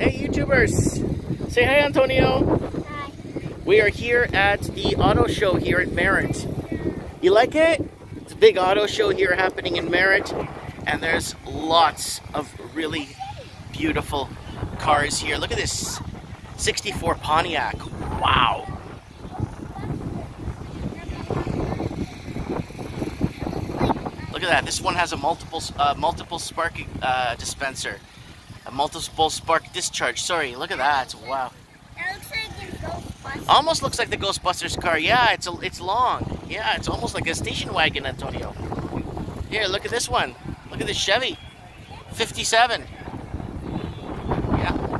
Hey YouTubers, say hi Antonio. Hi. We are here at the auto show here at Merritt. You like it? It's a big auto show here happening in Merritt, and there's lots of really beautiful cars here. Look at this 64 Pontiac, wow. Look at that, this one has a multiple spark dispenser. A multiple spark discharge, sorry, look at that, wow. That looks like a Ghostbusters. Almost looks like the Ghostbusters car, yeah, it's long. Yeah, it's almost like a station wagon, Antonio. Here, look at this one. Look at this Chevy, 57. Yeah.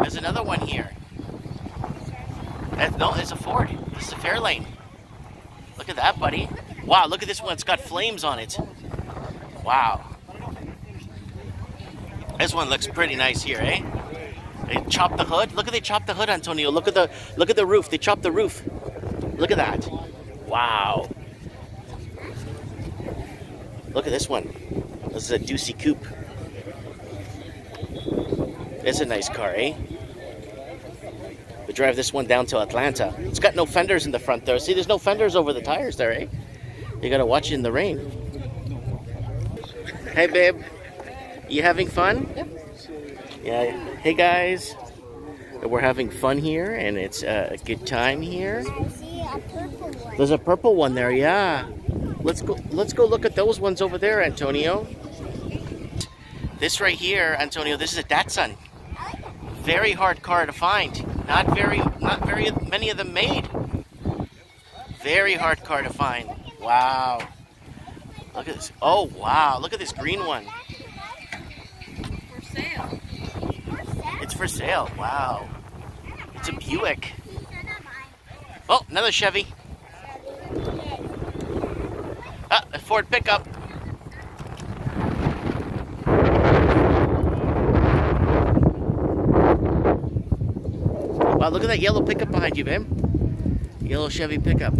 There's another one here. No, it's a Ford, this is a Fairlane. Look at that, buddy. Wow, look at this one, it's got flames on it. Wow. This one looks pretty nice here, eh? They chopped the hood. Look at they chopped the hood, Antonio. Look at the roof. They chopped the roof. Look at that. Wow. Look at this one. This is a Deucey coupe. It's a nice car, eh? We drive this one down to Atlanta. It's got no fenders in the front though. See, there's no fenders over the tires there, eh? You gotta watch it in the rain. Hey, babe. You having fun? Yep. Yeah. Hey guys, we're having fun here, and it's a good time here. I see a purple one. There's a purple one there. Yeah. Let's go. Let's go look at those ones over there, Antonio. This right here, Antonio. This is a Datsun. Very hard car to find. Not very many of them made. Very hard car to find. Wow. Look at this. Oh wow. Look at this green one. It's for sale. Wow. It's a Buick. Oh, another Chevy. Ah, a Ford pickup. Wow, look at that yellow pickup behind you, babe. Yellow Chevy pickup.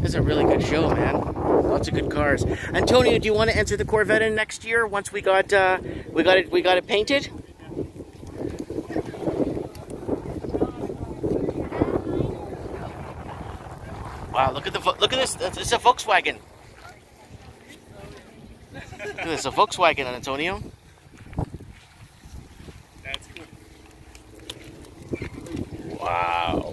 This is a really good show, man. Lots of good cars. Antonio, do you want to enter the Corvette in next year once we got it painted? Wow, look at this. It's a Volkswagen. Look at this, a Volkswagen, Antonio. Wow.